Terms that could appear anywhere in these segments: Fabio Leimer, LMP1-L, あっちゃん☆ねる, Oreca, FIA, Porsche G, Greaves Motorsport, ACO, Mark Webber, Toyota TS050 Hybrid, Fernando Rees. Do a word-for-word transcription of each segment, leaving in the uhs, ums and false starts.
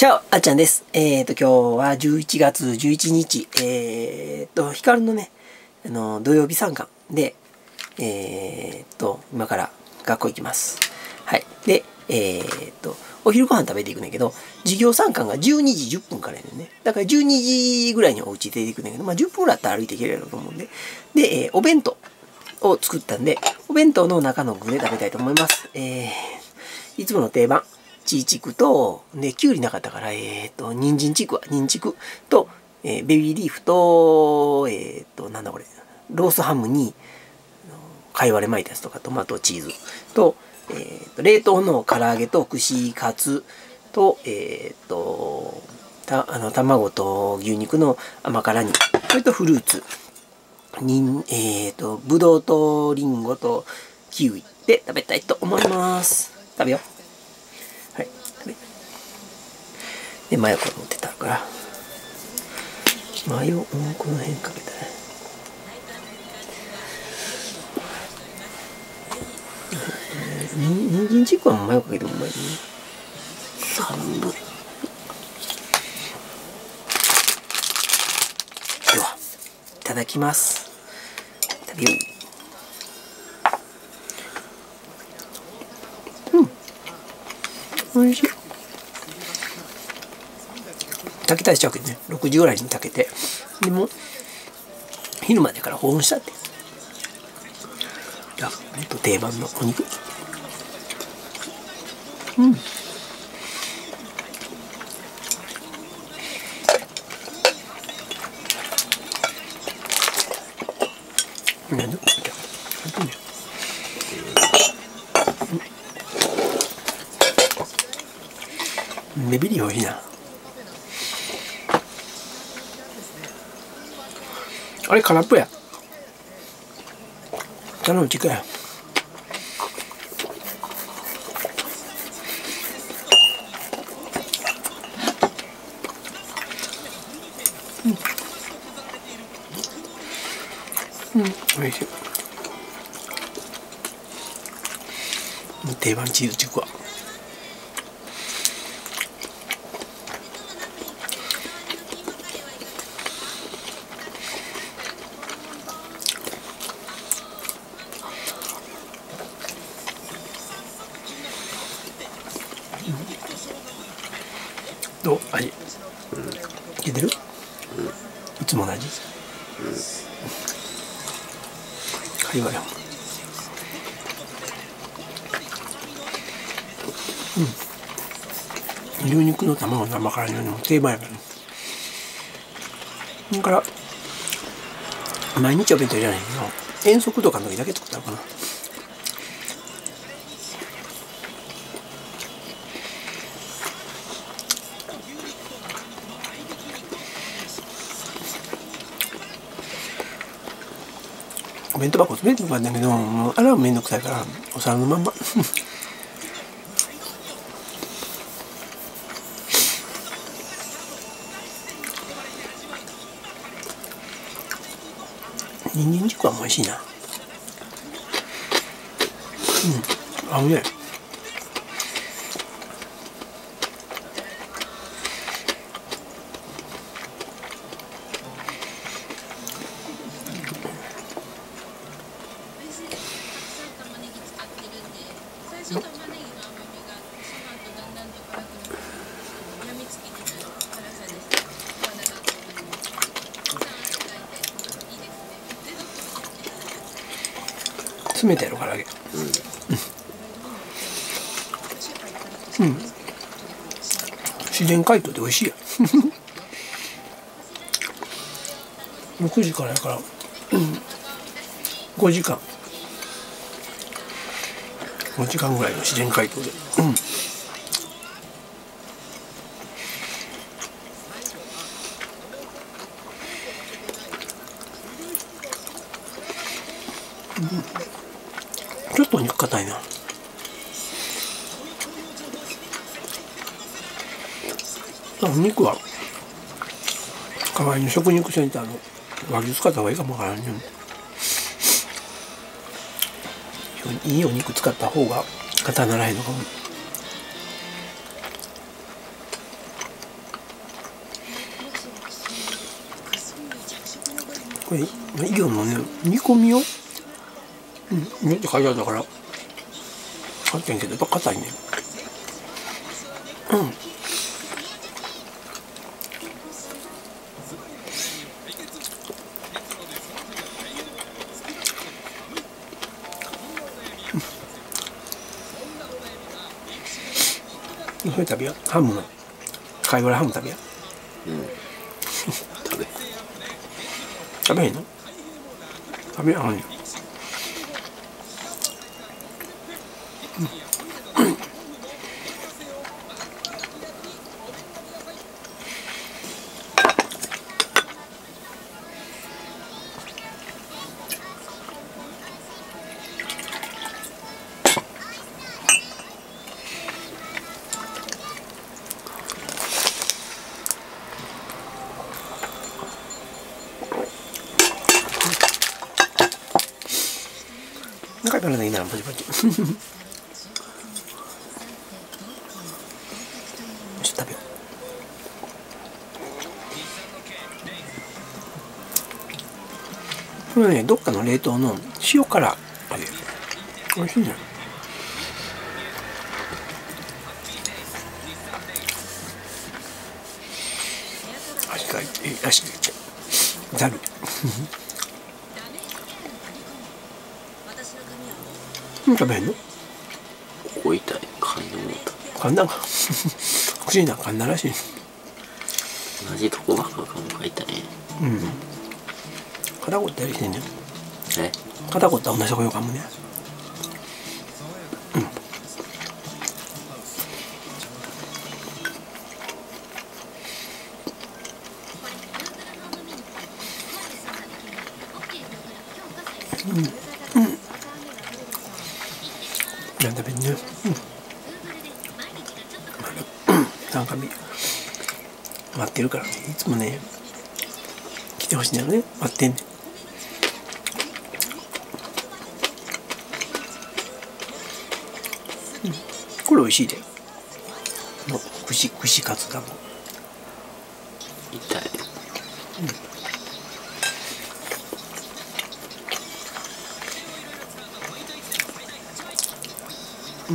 チャオ、あっちゃんです。えっと、今日はじゅういちがつじゅういちにち、えっと、ヒカルのね、あの、土曜日参観で、えっと、今から学校行きます。はい。で、えっと、お昼ご飯食べていくんだけど、授業参観がじゅうにじじゅっぷんからやねんね。だからじゅうにじぐらいにお家出ていくんだけど、まあじゅっぷんぐらいあったら歩いていけるやろうと思うんで。で、えー、お弁当を作ったんで、お弁当の中の具で食べたいと思います。えー、いつもの定番。チチクと、ね、きゅうりなかったから、えっと、人参チクワ、人チクと、えー、ベビーリーフと、えっと、なんだこれ、ロースハムに、かいわれ巻いたやつとか、トマトチーズと、えー、と冷凍の唐揚げと、串カツと、えっと、たあの卵と牛肉の甘辛煮、それとフルーツ、にんえっと、ぶどうとリンゴとキウイで食べたいと思います。食べよう。で、マヨコ持ってたから。マヨ、うん、この辺かけたね。にんじんチックはマヨかけてもうまいね。さんぶん。では、いただきます。食べよう。うん。おいしい。炊きたいしちゃうけどね、ろくじぐらいに炊けて、でも昼までから保温したって。あ、ほんと定番のお肉。うん、なんだこれ。ほんとね、うん、ベビーリーフおいしいな。あれ空っぽや。頼む、ちくや。うん。うん、おいしい。もう定番チーズちくわ。どう味、いけてる？いつもの味。かいわれ。うん。牛肉の卵の甘辛いのも定番やからね。だから毎日お弁当じゃないけど、遠足とかの時だけ作ったのかな。お弁当箱詰めてもらったんだけど、もうあれはめんどくさいからお皿のまんまにんじん軸はもおいしいな。うん、あ、うまい。冷たいのから揚げ。うん、うん、自然解凍で美味しいやろくじからやから、うん、ごじかんごじかんぐらいの自然解凍で、うん、ちょっとお肉硬いな。お肉は代わりに食肉センターの和牛使った方がいいかもわからんね。いいお肉使った方が硬ならへんのかも。これイギョンもね、煮込みを「煮」って書いてあったから買ってんけど、やっぱ硬いね。うん、それ食べよう。ハムの貝殻ハム食べよう。うん、食べ食べへんの？食べやんねん。中からないな、パチパチ。ちょっと食べよう。これね、どっかの冷凍の塩辛あれ。美味しいんじゃない？足が、え、足がいっちゃう。ザル。食べへんの？ここ痛い。噛んでもた。噛んだんか。おかしいな、噛んだらしい。同じとこばっか噛むから痛いね。うん。片言やりしてんねん。え？片言は同じとこよ噛むね。うん。うん。うん。なんだべね、うん、なんか待ってるからね、いつもね来てほしいんだよね、待ってんね。うん、これ美味しいで、の串串カツだもん。痛い。うん。う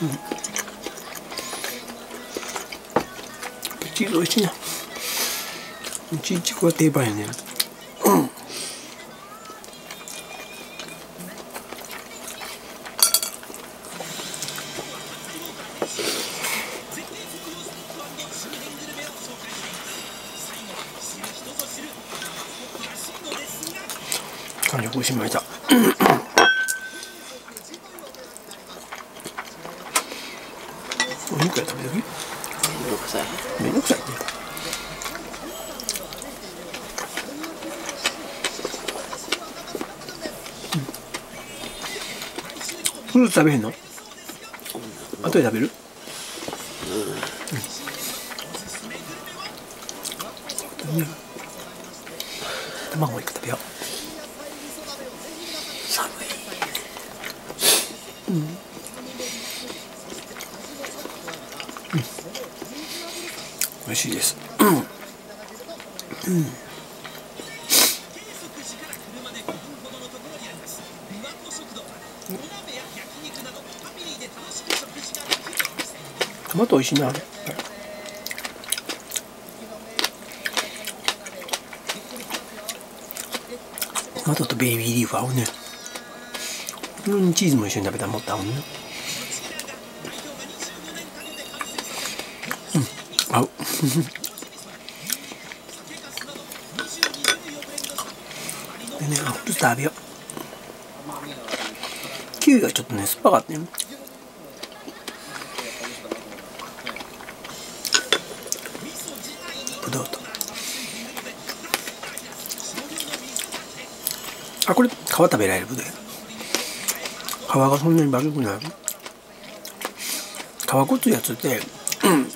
ん、チーズおいしいな。うちいちこは定番やね。完食しました。お肉や食べる時？めんどくさい。めんどくさいね。うん、フルーツ食べへんの？後で食べる？うん。卵いく食べよう。寒い。うん。うん。美味しいです。うん。うん。トマト美味しいな。トマトとベイビーリーフ合うね。チーズも一緒に食べたらもっと合うね。うん、合う。でね、フルーツ食べよう。キウイがちょっとね、酸っぱかったよ。ぶどうと。あ、これ皮食べられるぶどうや。皮がそんなに悪くない。皮ごとやつってうん。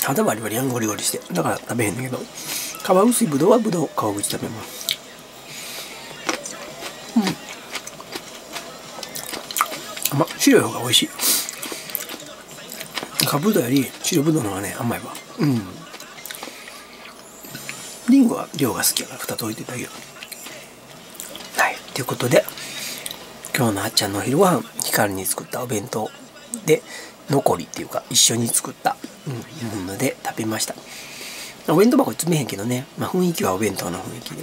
ただバリバリやん、ゴリゴリして。だから食べへんねんけど。皮薄いぶどうはぶどう、皮口食べます。うん。甘っ、白い方が美味しい。かぶどうより白ぶどうの方がね、甘いわ。うん。りんごは量が好きやから、ふたつ置いてたけど。はい。ということで、今日のあっちゃんのお昼ご飯、ひかるに作ったお弁当で、残りっていうか、一緒に作った、うん、もので食べました。お弁当箱詰めへんけどね、まあ、雰囲気はお弁当の雰囲気で。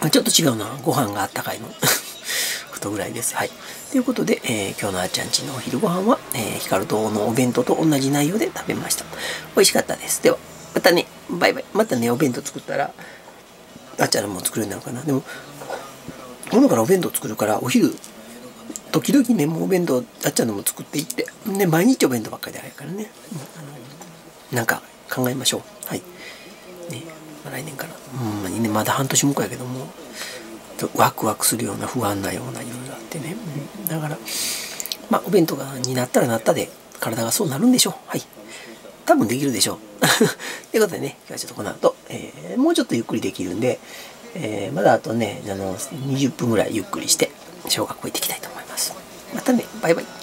まあ、ちょっと違うのは、ご飯があったかいの。ことぐらいです。はい。ということで、えー、今日のあっちゃんちのお昼ご飯は、えー、ひかるとのお弁当と同じ内容で食べました。美味しかったです。では、またね、バイバイ。またね、お弁当作ったら、あっちゃんも作るようになるかな。でも、今からお弁当作るから、お昼、時々ね、もうお弁当、あっちゃんのも作っていって、ね、毎日お弁当ばっかりであれからね、うん、なんか考えましょう。はい。ね、まあ、来年から、ほんまにね、まだ半年向こうやけども、ワクワクするような不安なような色々あってね、うん、だから、まあ、お弁当がになったらなったで、体がそうなるんでしょう。はい。多分できるでしょう。ということでね、今日はちょっとこの後、えー、もうちょっとゆっくりできるんで、えー、まだあとね、あの、にじゅっぷんぐらいゆっくりして、小学校行ってきたいと思います。またね、バイバイ。